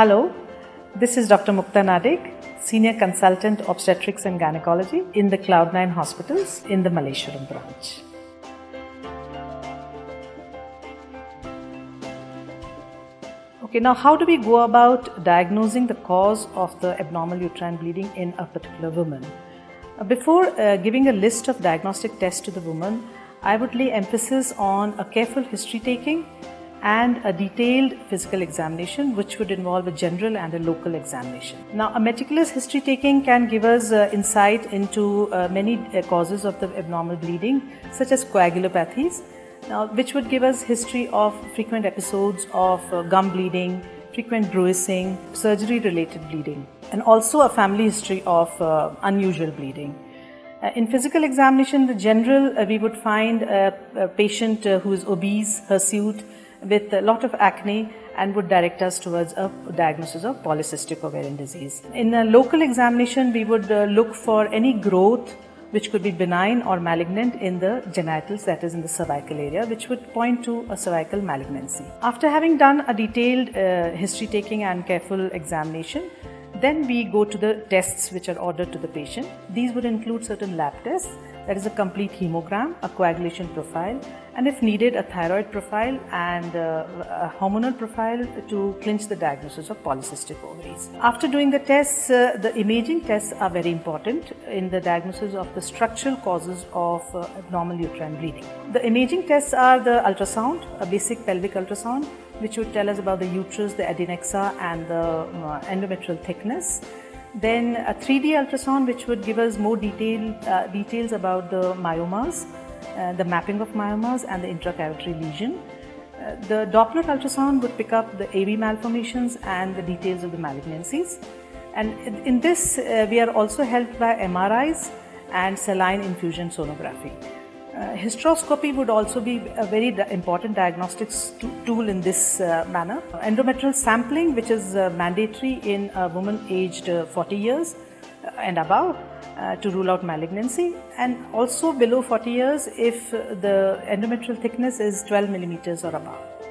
Hello, this is Dr. Mukta Nadig, Senior Consultant Obstetrics and Gynecology in the Cloud9 Hospitals in the Malleshwaram branch. Okay, now how do we go about diagnosing the cause of the abnormal uterine bleeding in a particular woman? Before giving a list of diagnostic tests to the woman, I would lay emphasis on a careful history taking and a detailed physical examination, which would involve a general and a local examination. Now, a meticulous history taking can give us insight into many causes of the abnormal bleeding, such as coagulopathies, which would give us history of frequent episodes of gum bleeding, frequent bruising, surgery related bleeding, and also a family history of unusual bleeding. In physical examination, the general, we would find a patient who is obese, hirsute, with a lot of acne, and would direct us towards a diagnosis of polycystic ovarian disease. In a local examination, we would look for any growth which could be benign or malignant in the genitals, that is in the cervical area, which would point to a cervical malignancy. After having done a detailed history taking and careful examination, then we go to the tests which are ordered to the patient. These would include certain lab tests, that is a complete hemogram, a coagulation profile, and if needed, a thyroid profile and a hormonal profile to clinch the diagnosis of polycystic ovaries. After doing the tests, the imaging tests are very important in the diagnosis of the structural causes of abnormal uterine bleeding. The imaging tests are the ultrasound, a basic pelvic ultrasound, which would tell us about the uterus, the adnexa, and the endometrial thickness. Then a 3D ultrasound, which would give us more details about the myomas, the mapping of myomas, and the intracavitory lesion. The Doppler ultrasound would pick up the AV malformations and the details of the malignancies. And in this, we are also helped by MRIs and saline infusion sonography. Hysteroscopy would also be a very important diagnostics tool in this manner. Endometrial sampling, which is mandatory in a woman aged 40 years and above to rule out malignancy, and also below 40 years if the endometrial thickness is 12 millimeters or above.